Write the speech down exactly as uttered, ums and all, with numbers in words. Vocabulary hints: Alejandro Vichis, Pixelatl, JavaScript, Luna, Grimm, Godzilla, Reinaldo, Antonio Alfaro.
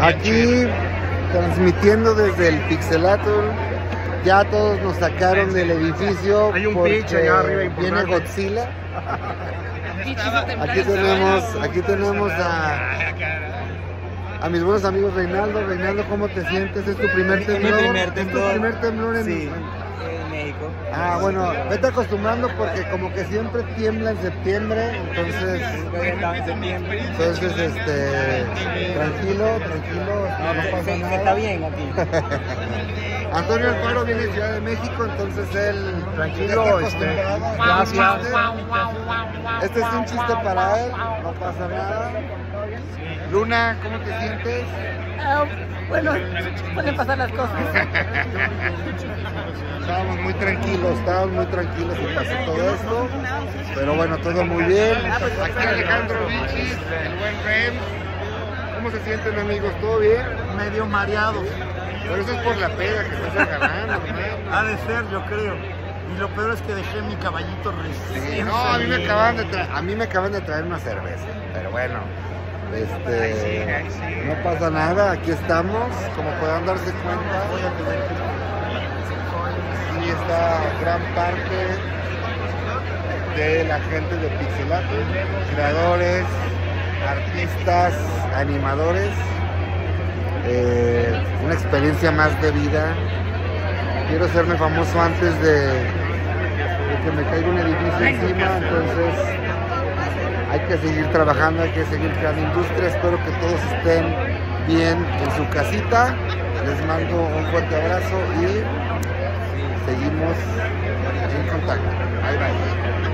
Aquí transmitiendo desde el Pixelatl. Ya todos nos sacaron del edificio. Hay un pitch allá arriba y viene Godzilla. Aquí tenemos, aquí tenemos a, a mis buenos amigos Reinaldo. Reinaldo, ¿cómo te sientes? ¿Es tu primer temblor? Mi primer temblor. ¿Es tu primer temblor en, sí, en México? Ah, bueno, vete acostumbrando porque como que siempre tiembla en septiembre, entonces, entonces, este, tranquilo, tranquilo, no, no pasa nada. Está bien aquí. Antonio Alfaro viene de Ciudad de México, entonces él tranquilo, este, gracias. Este es un chiste para él, no pasa nada. Luna, ¿cómo te sientes? Uh, bueno, pueden pasar las cosas. Estábamos muy tranquilos, estábamos muy tranquilos y pasó todo esto. Pero bueno, todo muy bien. Aquí Alejandro Vichis, el buen Grimm. ¿Cómo se sienten, amigos? ¿Todo bien? Medio mareado. Pero eso es por la peda que estás ganando, ¿no? Ha de ser, yo creo. Y lo peor es que dejé mi caballito recién. Sí, no, a mí, me acaban de a mí me acaban de traer una cerveza, pero bueno. Este, no pasa nada, aquí estamos, como podrán darse cuenta, aquí está gran parte de la gente de Pixelatl, creadores, artistas, animadores, eh, una experiencia más de vida. Quiero hacerme famoso antes de, de que me caiga un edificio encima, entonces hay que seguir trabajando, hay que seguir creando industria. Espero que todos estén bien en su casita. Les mando un fuerte abrazo y seguimos en contacto. Bye, bye.